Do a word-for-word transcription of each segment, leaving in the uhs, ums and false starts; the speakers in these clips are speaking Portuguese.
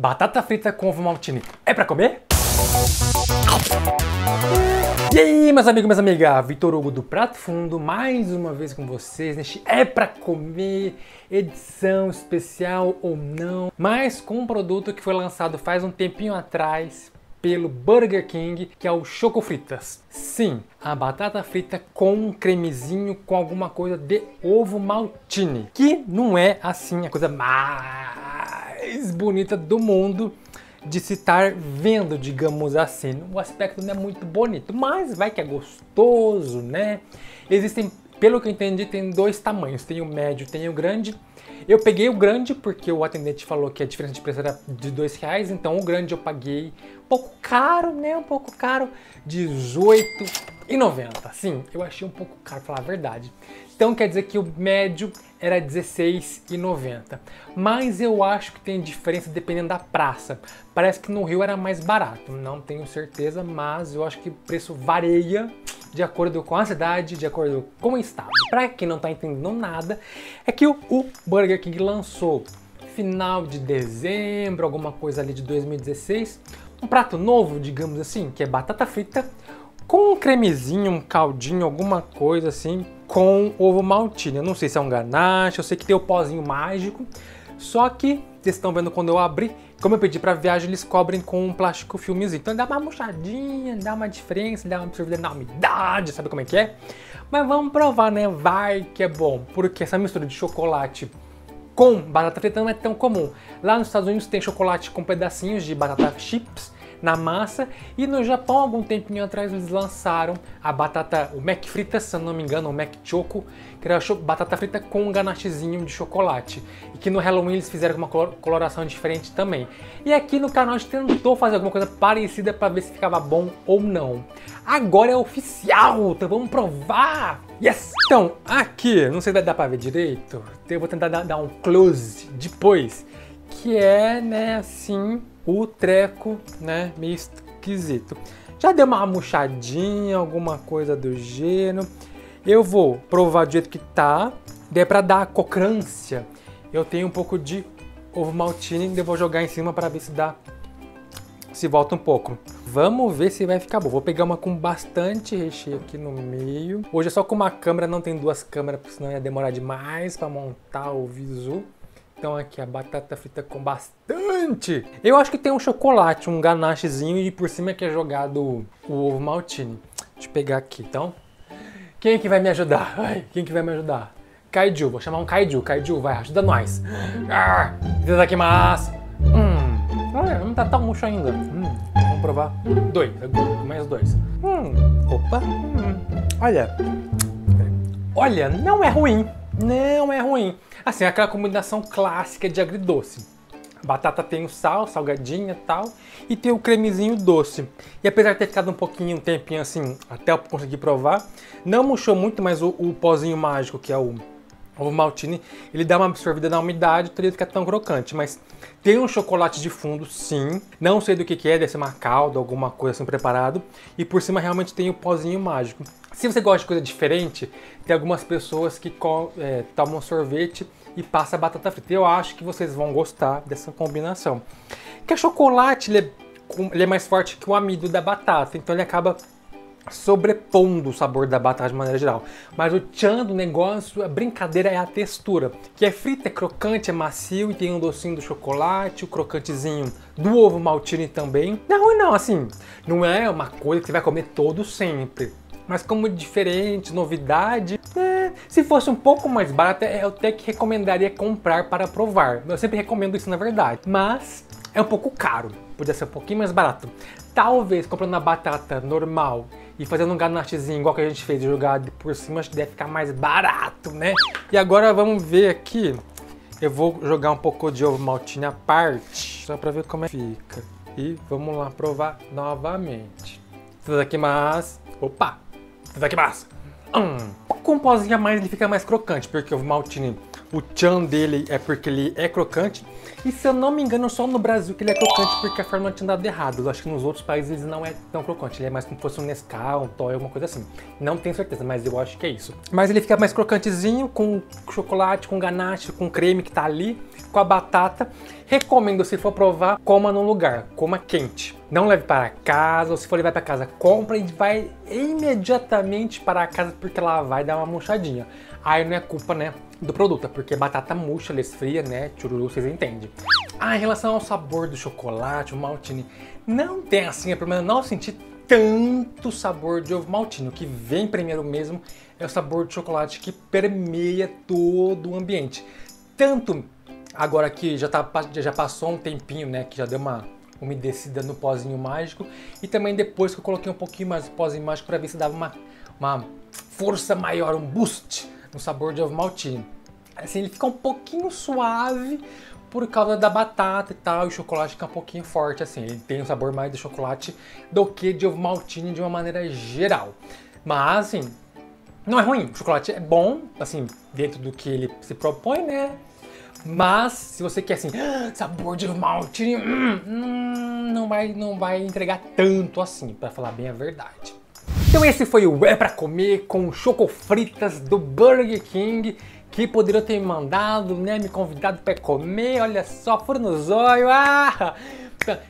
Batata frita com ovomaltine é pra comer? E aí, meus amigos, minhas amigas, Vitor Hugo do Prato Fundo, mais uma vez com vocês neste É Pra Comer, edição especial ou não, mas com um produto que foi lançado faz um tempinho atrás pelo Burger King, que é o Choco Fritas. Sim, a batata frita com um cremezinho com alguma coisa de ovomaltine, que não é assim a coisa mais bonita do mundo de se estar vendo, digamos assim. O aspecto não é muito bonito, mas vai que é gostoso, né? Existem, pelo que eu entendi, tem dois tamanhos, tem o médio, tem o grande. Eu peguei o grande porque o atendente falou que a diferença de preço era de dois reais, então o grande eu paguei um pouco caro, né? Um pouco caro, dezoito reais e noventa centavos. Sim, eu achei um pouco caro, falar a verdade. Então quer dizer que o médio era dezesseis reais e noventa centavos. Mas eu acho que tem diferença dependendo da praça. Parece que no Rio era mais barato, não tenho certeza, mas eu acho que o preço varia de acordo com a cidade, de acordo com o estado. Para quem não está entendendo nada, é que o, o Burger King lançou final de dezembro, alguma coisa ali de dois mil e dezesseis, um prato novo, digamos assim, que é batata frita com um cremezinho, um caldinho, alguma coisa assim, com ovomaltine. Eu não sei se é um ganache, eu sei que tem o pozinho mágico, só que vocês estão vendo quando eu abri, como eu pedi para viagem, eles cobrem com um plástico filmezinho. Então dá uma murchadinha, dá uma diferença, dá uma absorvida na umidade, sabe como é que é? Mas vamos provar, né? Vai que é bom. Porque essa mistura de chocolate com batata frita não é tão comum. Lá nos Estados Unidos tem chocolate com pedacinhos de batata chips na massa. E no Japão, algum tempinho atrás, eles lançaram a batata, o Mc Frita, se eu não me engano, o McChoco, que era batata frita com um ganachezinho de chocolate. E que no Halloween eles fizeram uma coloração diferente também. E aqui no canal a gente tentou fazer alguma coisa parecida para ver se ficava bom ou não. Agora é oficial, então vamos provar! Yes! Então, aqui, não sei se vai dar para ver direito, eu vou tentar dar um close depois, que é, né, assim, o treco, né, meio esquisito. Já deu uma murchadinha, alguma coisa do gênero. Eu vou provar do jeito que tá. Daí pra dar a crocância, eu tenho um pouco de ovomaltine, eu vou jogar em cima para ver se dá, se volta um pouco. Vamos ver se vai ficar bom. Vou pegar uma com bastante recheio aqui no meio. Hoje é só com uma câmera, não tem duas câmeras, porque senão ia demorar demais para montar o visu. Então aqui a batata frita com bastante. Eu acho que tem um chocolate, um ganachezinho, e por cima que é jogado o ovomaltine. Deixa eu pegar aqui, então. Quem é que vai me ajudar? Ai, quem é que vai me ajudar? Kaiju, vou chamar um Kaiju. Kaiju, vai, ajuda nós. Ah, mas hum, olha, não tá tão murcho ainda. Hum, vamos provar. Dois, mais dois. Hum, opa. Hum, olha, olha, não é ruim. Não é ruim. Assim, é aquela combinação clássica de agridoce. A batata tem o sal, salgadinha e tal, e tem o cremezinho doce. E apesar de ter ficado um pouquinho, um tempinho assim, até eu conseguir provar, não murchou muito, mas o, o pozinho mágico, que é o ovomaltine, ele dá uma absorvida na umidade, então ele fica tão crocante. Mas tem um chocolate de fundo, sim. Não sei do que, que é, deve ser uma calda, alguma coisa assim preparado. E por cima realmente tem o pozinho mágico. Se você gosta de coisa diferente, tem algumas pessoas que é, tomam sorvete e passa batata frita. Eu acho que vocês vão gostar dessa combinação. Porque o chocolate ele é, ele é mais forte que o amido da batata, então ele acaba sobrepondo o sabor da batata de maneira geral. Mas o tchan do negócio, a brincadeira é a textura, que é frita, é crocante, é macio e tem um docinho do chocolate, o crocantezinho do ovomaltine também. Não é ruim não, assim, não é uma coisa que você vai comer todo sempre. Mas como diferente, novidade, é, se fosse um pouco mais barato, eu até que recomendaria comprar para provar. Eu sempre recomendo isso, na verdade. Mas é um pouco caro, podia ser um pouquinho mais barato. Talvez comprando a batata normal e fazendo um ganachezinho igual que a gente fez, jogado por cima, acho que deve ficar mais barato, né? E agora vamos ver aqui. Eu vou jogar um pouco de ovomaltine à parte, só para ver como é que fica. E vamos lá provar novamente. Tudo aqui, mas... Opa! Isso aqui é massa. Hum. Com um pozinho a mais ele fica mais crocante, porque o ovomaltine o tchan dele é porque ele é crocante. E se eu não me engano, só no Brasil que ele é crocante, porque a fórmula tinha dado errado. Eu acho que nos outros países ele não é tão crocante. Ele é mais como se fosse um Nescau, um Toy, alguma coisa assim. Não tenho certeza, mas eu acho que é isso. Mas ele fica mais crocantezinho, com chocolate, com ganache, com creme que tá ali, com a batata. Recomendo, se for provar, coma num lugar, coma quente. Não leve para casa, ou se for levar para casa, compra e vai imediatamente para a casa, porque ela vai dar uma murchadinha. Aí não é culpa, né, do produto, porque batata murcha, ela esfria, né, chururu, vocês entendem. Ah, em relação ao sabor do chocolate, o Maltine, não tem assim, pelo menos eu não senti tanto sabor de Ovomaltine. O que vem primeiro mesmo é o sabor de chocolate que permeia todo o ambiente. Tanto agora que já, tá, já passou um tempinho, né, que já deu uma umedecida no pozinho mágico, e também depois que eu coloquei um pouquinho mais de pozinho mágico para ver se dava uma, uma força maior, um boost no sabor de Ovomaltine. Assim, ele fica um pouquinho suave por causa da batata e tal, e o chocolate fica um pouquinho forte, assim. Ele tem um sabor mais de chocolate do que de Ovomaltine de uma maneira geral. Mas, assim, não é ruim. O chocolate é bom, assim, dentro do que ele se propõe, né? Mas, se você quer, assim, ah, sabor de Ovomaltine, hum, não, vai, não vai entregar tanto assim, pra falar bem a verdade. Então esse foi o É Pra Comer com Choco Fritas do Burger King, que poderiam ter me mandado, né, me convidado pra comer, olha só, furo no zóio, ah!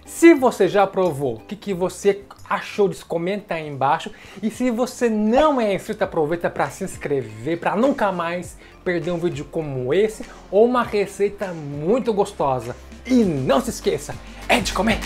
Se você já provou, o que, que você achou disso? Comenta aí embaixo. E se você não é inscrito, aproveita para se inscrever, para nunca mais perder um vídeo como esse, ou uma receita muito gostosa. E não se esqueça, é de comer!